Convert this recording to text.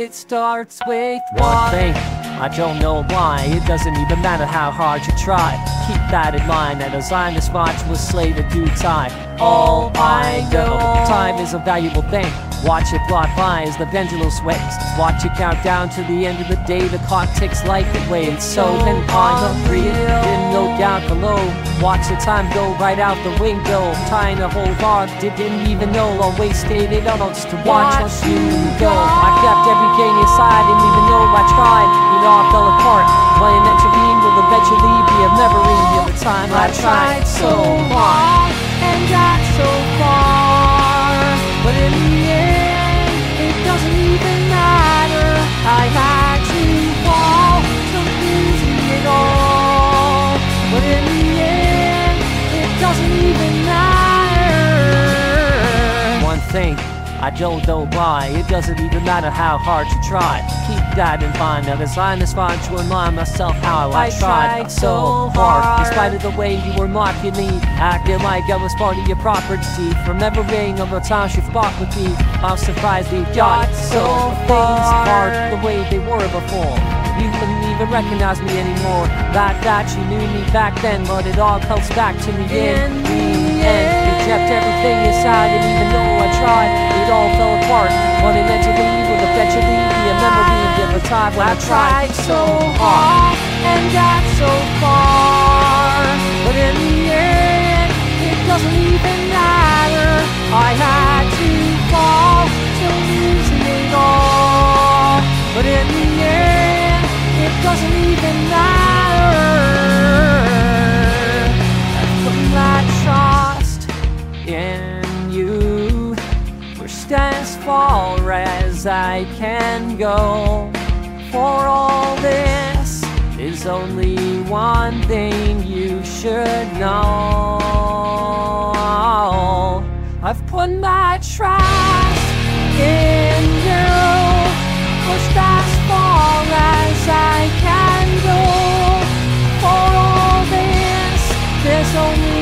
It starts with one thing, I don't know why. It doesn't even matter how hard you try. Keep that in mind, that a Zionist march will slay the due time. All I know, time is a valuable thing. Watch it blot by as the pendulum swings. Watch it count down to the end of the day. The clock ticks like it waits. So then I'm free, then no doubt below. Watch the time go right out the window. Trying to hold on, didn't even know. Always stayed in odds to watch us you go. I kept everything inside, didn't even know I tried. It all fell apart. My intervene will eventually be a memory of the time I tried so hard and got so far. But in the end, it doesn't even matter. I had to fall, so easy at all. But in the end, it doesn't even matter. One thing, I don't know why. It doesn't even matter how hard you try. Keep that in mind. Now as I respond to remind myself how I tried so hard. Despite of the way you were mocking me, acting like I was part of your property. Remembering of the times you fought with me, I'm surprised we got so things aren't the way they were before. You couldn't even recognize me anymore. Like that you knew me back then, but it all comes back to me in the end. You kept everything inside, and even though I tried, it all fell apart. What it meant to me will eventually be a memory of the time when I tried so hard and got so far. But in the end, it doesn't even matter. I had to fall to lose it all. But in the end, it doesn't even matter. I put my trust in you. As far as I can go, for all this is only one thing you should know. I've put my trust in you, 'cause as far as I can go, for all this, there's only